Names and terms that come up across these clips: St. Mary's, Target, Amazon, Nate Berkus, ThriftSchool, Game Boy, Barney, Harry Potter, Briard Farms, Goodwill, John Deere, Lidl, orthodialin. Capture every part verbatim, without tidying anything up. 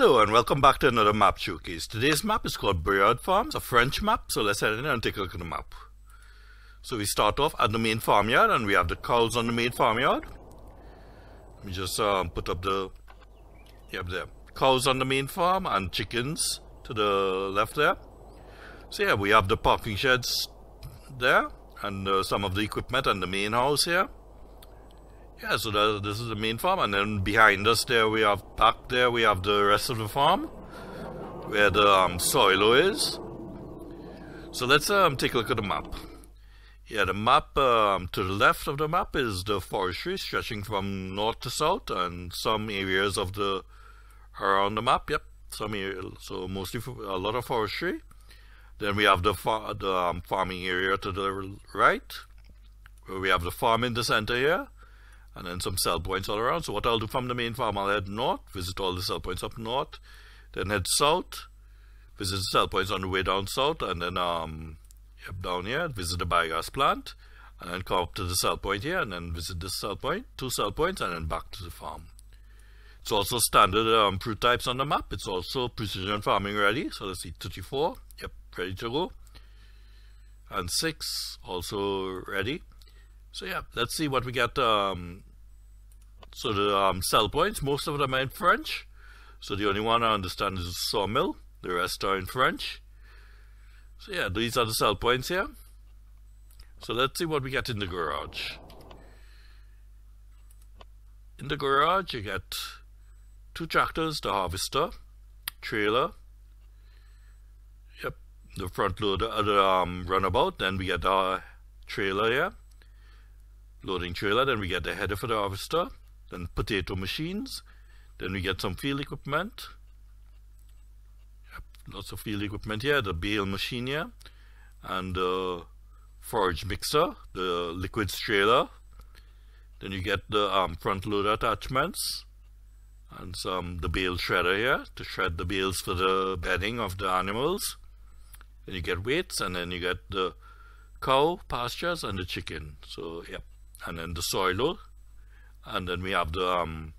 Hello and welcome back to another map showcase. Today's map is called Briard Farms, a French map, so let's head in and take a look at the map. So we start off at the main farmyard and we have the cows on the main farmyard. Let me just um, put up the, yep there, cows on the main farm and chickens to the left there. So yeah, we have the parking sheds there and uh, some of the equipment and the main house here. Yeah, so that, this is the main farm, and then behind us there we have, back there we have the rest of the farm, where the um, silo is. So let's um, take a look at the map. Yeah, the map, um, to the left of the map is the forestry stretching from north to south, and some areas of the, around the map, yep, some areas, so mostly for, a lot of forestry. Then we have the, far, the um, farming area to the right, where we have the farm in the center here. And then some cell points all around. So what I'll do from the main farm, I'll head north, visit all the cell points up north, then head south, visit the cell points on the way down south, and then um, yep, down here, visit the biogas plant, and then come up to the cell point here, and then visit this cell point, two cell points, and then back to the farm. It's also standard um, fruit types on the map. It's also precision farming ready. So let's see, thirty-four, yep, ready to go. And six, also ready. So yeah, let's see what we get. Um, so the um, cell points, most of them are in French. So the only one I understand is the sawmill. The rest are in French. So yeah, these are the cell points here. So let's see what we get in the garage. In the garage, you get two tractors, the harvester, trailer, yep, the front loader, uh, the um, runabout. Then we get our trailer here. Loading trailer, then we get the header for the harvester, then potato machines, then we get some field equipment. Yep, lots of field equipment here, the bale machine here, and the forage mixer, the liquids trailer. Then you get the um, front loader attachments, and some the bale shredder here, to shred the bales for the bedding of the animals. Then you get weights, and then you get the cow pastures and the chicken. So yep. And then the silo, and then we have the um,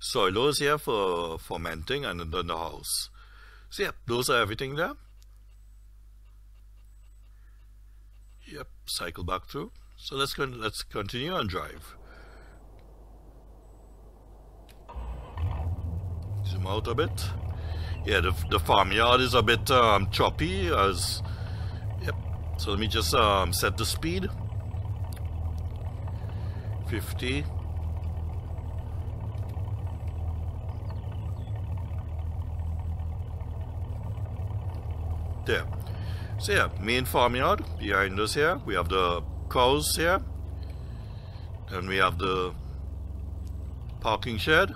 silos here for fermenting, and then the house. So yep, those are everything there. Yep, cycle back through. So let's con let's continue and drive. Zoom out a bit. Yeah, the the farmyard is a bit um, choppy as. Yep. So let me just um, set the speed. fifty. There. So yeah, main farmyard behind us here. We have the cows here. And we have the parking shed.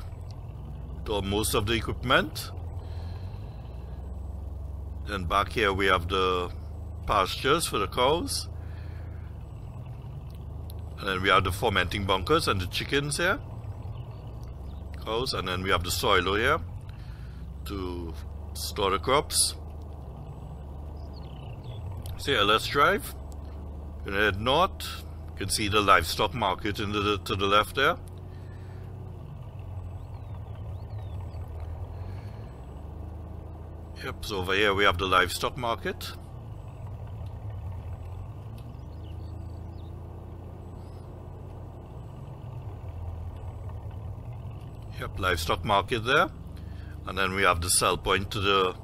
Most of the equipment. Then back here we have the pastures for the cows. And then we have the fermenting bunkers and the chickens here. Cows, and then we have the silo here to store the crops. So yeah, let's drive. We're gonna head north. You can see the livestock market in the, to the left there. Yep, so over here we have the livestock market. Yep, livestock market there, and then we have the sell point to the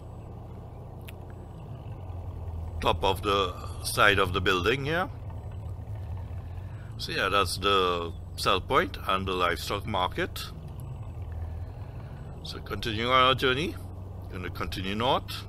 top of the side of the building here. So yeah, that's the sell point and the livestock market. So continuing on our journey, going to continue north.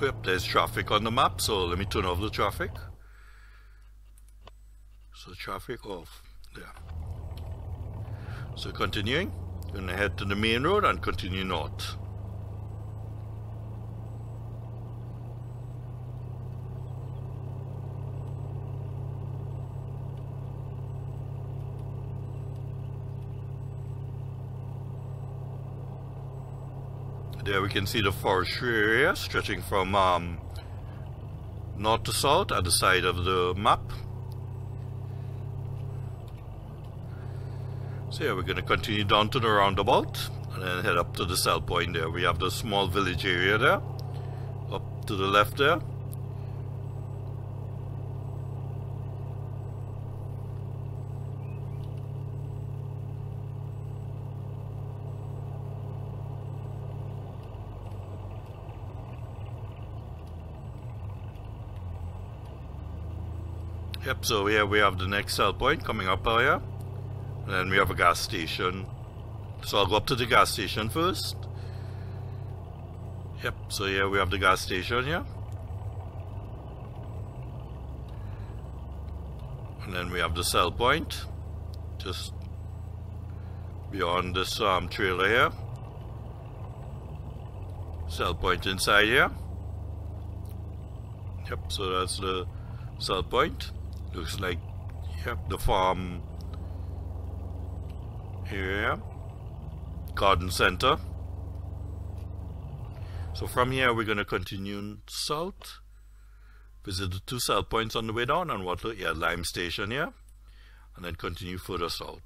Yep, there's traffic on the map, so let me turn off the traffic. So traffic off, there. So continuing, gonna head to the main road and continue north. There we can see the forestry area stretching from um, north to south at the side of the map. So yeah, we're going to continue down to the roundabout and then head up to the sell point there. We have the small village area there, up to the left there. Yep, so here we have the next sell point coming up here. And then we have a gas station. So I'll go up to the gas station first. Yep, so here we have the gas station here. And then we have the sell point just beyond this um, trailer here. Sell point inside here. Yep, so that's the sell point. Looks like, yep, the farm area, garden center. So from here we're going to continue south, visit the two sell points on the way down, and what look, yeah, Lime Station here, and then continue further south.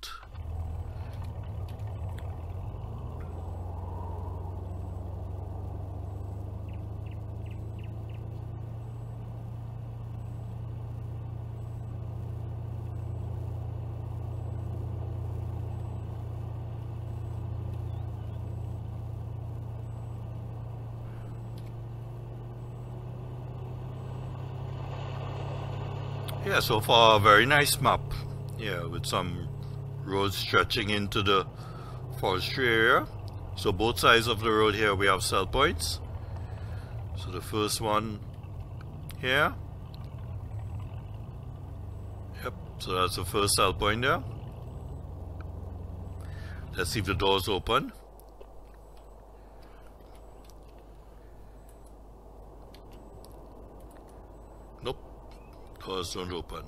Yeah, so far a very nice map, yeah, with some roads stretching into the forestry area. So both sides of the road here we have sell points. So the first one here. Yep, so that's the first sell point there. Let's see if the doors open. Doors don't open.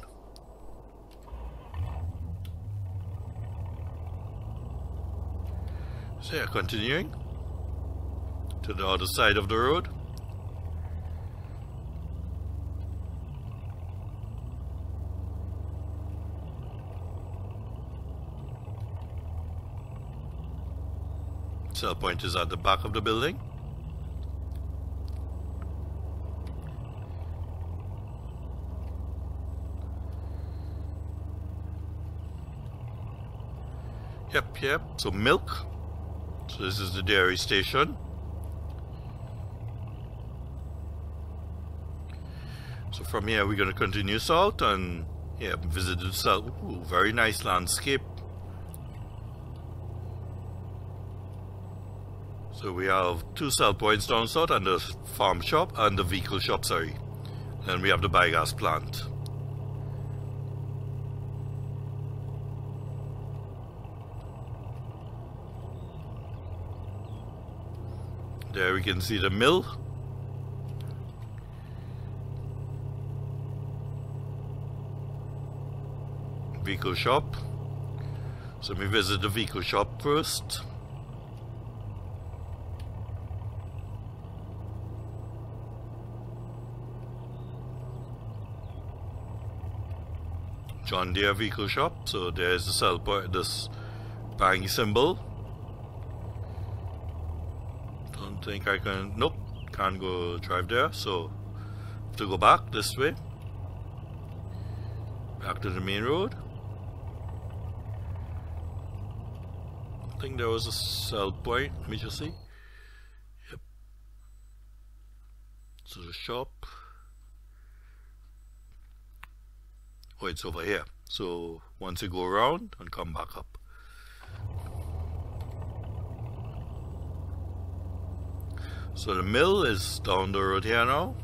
So yeah, continuing to the other side of the road. Sell point is at the back of the building. Yep, yep, so milk. So this is the dairy station. So from here we're going to continue south and yeah, visit the south. Ooh, very nice landscape. So we have two sell points down south and the farm shop and the vehicle shop, sorry. Then we have the biogas plant. There we can see the mill. Vehicle shop. So we visit the vehicle shop first. John Deere vehicle shop. So there's the sell point, this bang symbol. Think I can, nope, can't go drive there, so have to go back this way, back to the main road. I think there was a sell point, let me just see. Yep. So the shop, oh, it's over here, so once you go around and come back up. So the mill is down the road here now.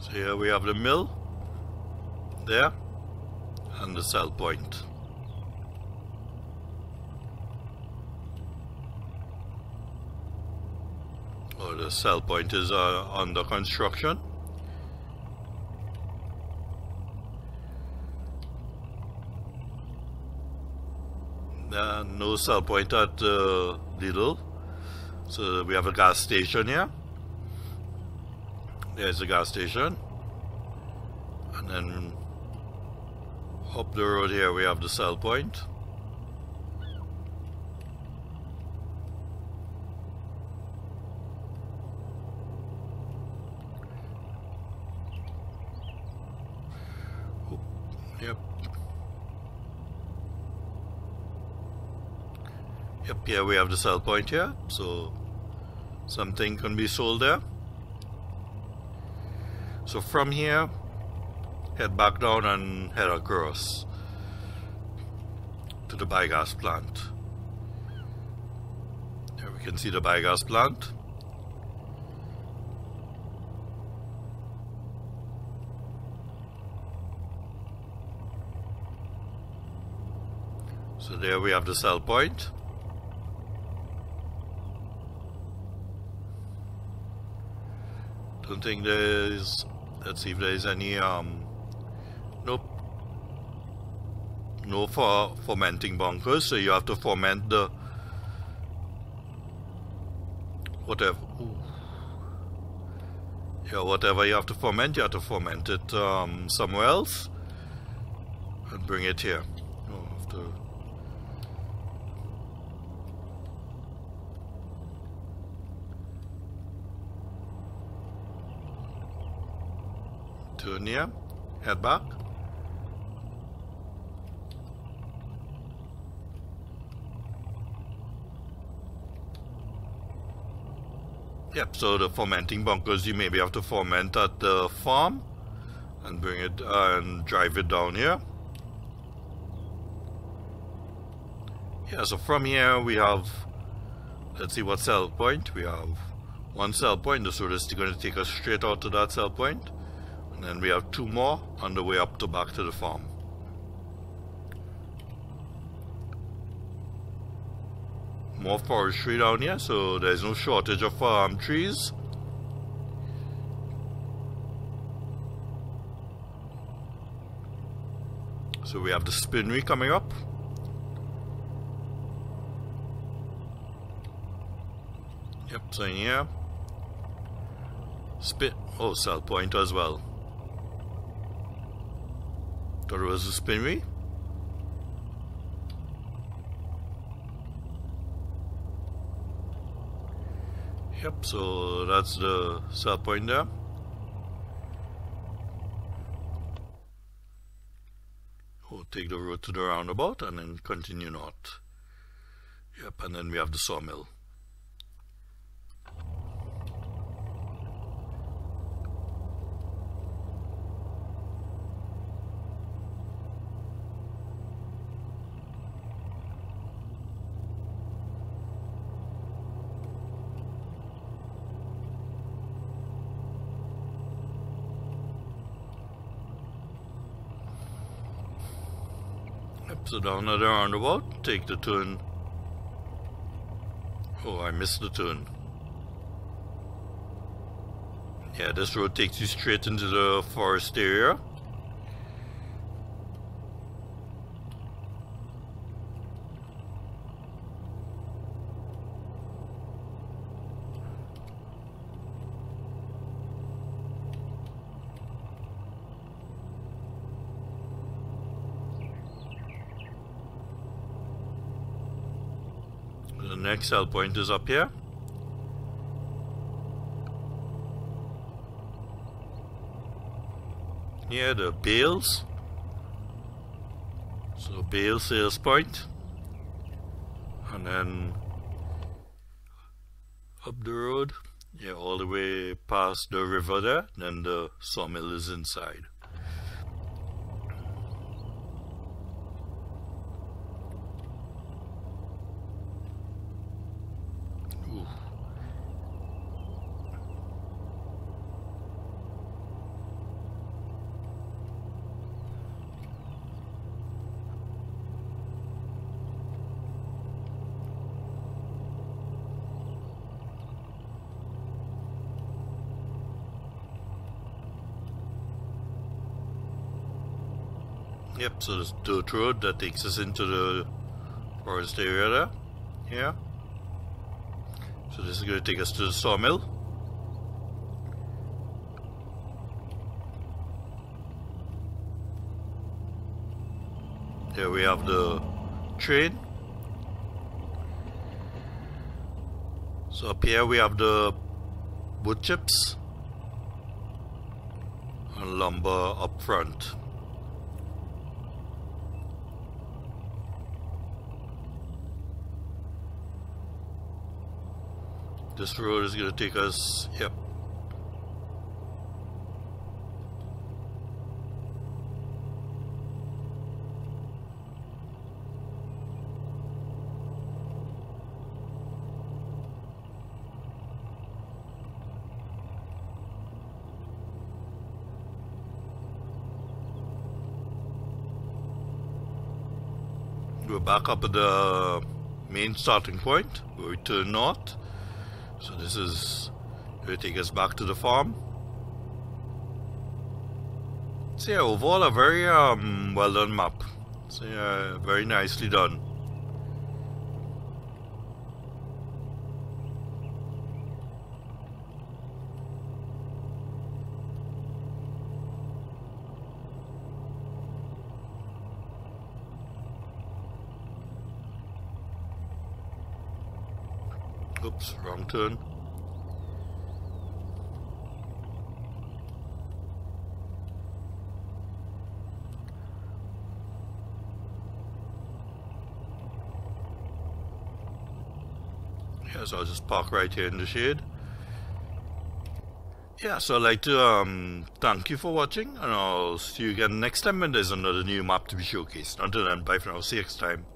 So here we have the mill there and the sell point. the cell point is uh, under construction. Uh, no cell point at uh, Lidl. So we have a gas station here. There's a gas station. And then up the road here we have the cell point. Yep. Yep, here we have the sell point here, so something can be sold there. So from here, head back down and head across to the biogas plant. There we can see the biogas plant. So there we have the sell point. Don't think there is. Let's see if there is any. Um, nope. No for fermenting bunkers, so you have to ferment the whatever. Ooh. Yeah, whatever you have to ferment, you have to ferment it um, somewhere else and bring it here. Oh, after. Turn here, head back. Yep, so the fermenting bunkers, you maybe have to ferment at the farm and bring it uh, and drive it down here. Yeah, so from here we have, let's see what cell point. We have one cell point, so this is going to take us straight out to that cell point. And then we have two more on the way up to back to the farm. More forestry down here, so there's no shortage of um, trees. So we have the spinnery coming up. Yep, so in here. Spin. Oh, cell point as well. There was a spinnery. Yep, so that's the cell point there. We'll take the road to the roundabout and then continue north. Yep, and then we have the sawmill. So down at the roundabout, take the turn. Oh, I missed the turn. Yeah, this road takes you straight into the forest area. Next cell point is up here. Here the bales. So bale sales point. And then up the road. Yeah, all the way past the river there. Then the sawmill is inside. Yep, so there's a dirt road that takes us into the forest area there. Yeah. So this is going to take us to the sawmill. Here we have the train. So up here we have the wood chips and lumber up front. This road is going to take us, yep. We're back up at the main starting point where we turn north. So this is going to take us back to the farm. So yeah, overall a very um, well done map. So yeah, very nicely done. Oops, wrong turn. Yeah, so I'll just park right here in the shade. Yeah, so I'd like to um, thank you for watching, and I'll see you again next time when there's another new map to be showcased. Until then, bye for now. See you next time.